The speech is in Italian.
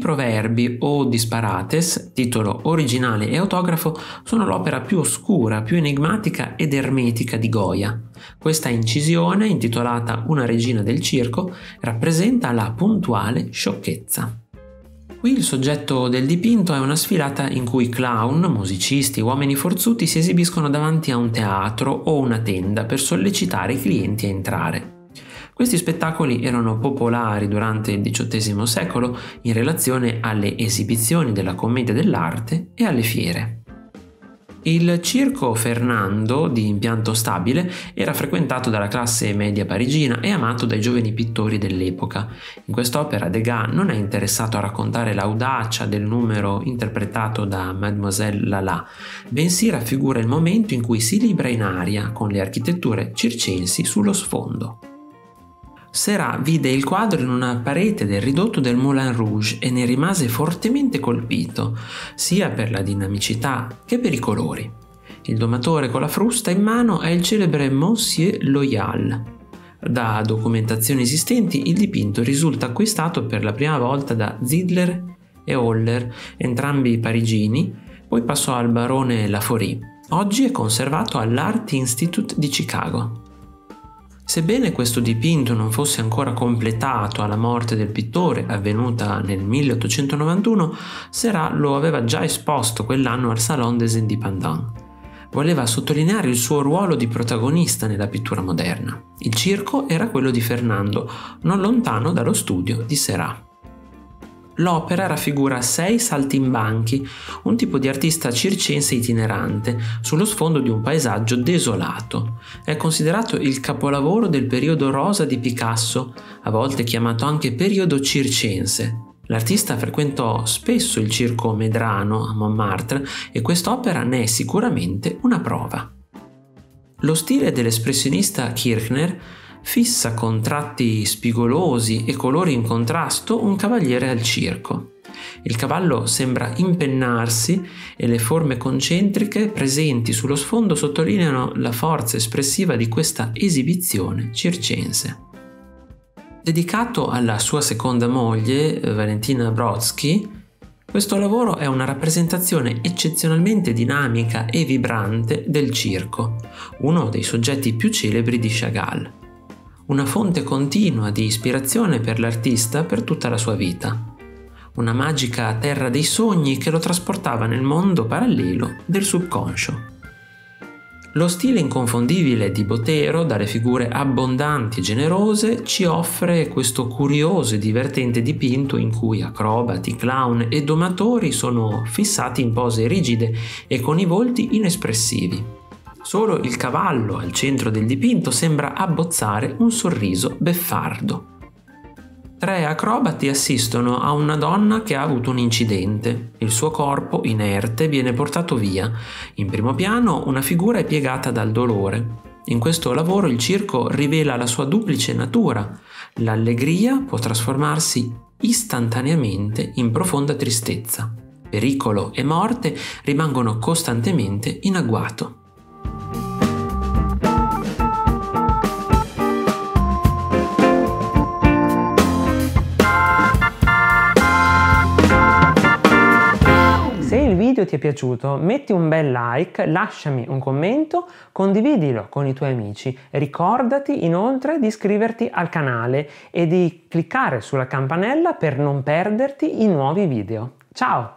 proverbi o disparates, titolo originale e autografo, sono l'opera più oscura, più enigmatica ed ermetica di Goya. Questa incisione, intitolata Una regina del circo, rappresenta la puntuale sciocchezza. Qui il soggetto del dipinto è una sfilata in cui clown, musicisti, uomini forzuti si esibiscono davanti a un teatro o una tenda per sollecitare i clienti a entrare. Questi spettacoli erano popolari durante il XVIII secolo in relazione alle esibizioni della commedia dell'arte e alle fiere. Il Circo Fernando, di impianto stabile, era frequentato dalla classe media parigina e amato dai giovani pittori dell'epoca. In quest'opera Degas non è interessato a raccontare l'audacia del numero interpretato da Mademoiselle Lala, bensì raffigura il momento in cui si libera in aria con le architetture circensi sullo sfondo. Seurat vide il quadro in una parete del ridotto del Moulin Rouge e ne rimase fortemente colpito, sia per la dinamicità che per i colori. Il domatore con la frusta in mano è il celebre Monsieur Loyal. Da documentazioni esistenti, il dipinto risulta acquistato per la prima volta da Zidler e Holler, entrambi parigini, poi passò al barone Lafori. Oggi è conservato all'Art Institute di Chicago. Sebbene questo dipinto non fosse ancora completato alla morte del pittore, avvenuta nel 1891, Seurat lo aveva già esposto quell'anno al Salon des Indépendants. Voleva sottolineare il suo ruolo di protagonista nella pittura moderna. Il circo era quello di Fernando, non lontano dallo studio di Seurat. L'opera raffigura 6 saltimbanchi, un tipo di artista circense itinerante, sullo sfondo di un paesaggio desolato. È considerato il capolavoro del periodo rosa di Picasso, a volte chiamato anche periodo circense. L'artista frequentò spesso il circo Medrano a Montmartre e quest'opera ne è sicuramente una prova. Lo stile dell'espressionista Kirchner fissa con tratti spigolosi e colori in contrasto un cavaliere al circo. Il cavallo sembra impennarsi e le forme concentriche presenti sullo sfondo sottolineano la forza espressiva di questa esibizione circense. Dedicato alla sua seconda moglie, Valentina Brodsky, questo lavoro è una rappresentazione eccezionalmente dinamica e vibrante del circo, uno dei soggetti più celebri di Chagall. Una fonte continua di ispirazione per l'artista per tutta la sua vita. Una magica terra dei sogni che lo trasportava nel mondo parallelo del subconscio. Lo stile inconfondibile di Botero, dalle figure abbondanti e generose, ci offre questo curioso e divertente dipinto in cui acrobati, clown e domatori sono fissati in pose rigide e con i volti inespressivi. Solo il cavallo al centro del dipinto sembra abbozzare un sorriso beffardo. 3 acrobati assistono a una donna che ha avuto un incidente. Il suo corpo, inerte, viene portato via. In primo piano una figura è piegata dal dolore. In questo lavoro il circo rivela la sua duplice natura. L'allegria può trasformarsi istantaneamente in profonda tristezza. Pericolo e morte rimangono costantemente in agguato. Ti è piaciuto, metti un bel like, lasciami un commento, condividilo con i tuoi amici, ricordati inoltre di iscriverti al canale e di cliccare sulla campanella per non perderti i nuovi video. Ciao!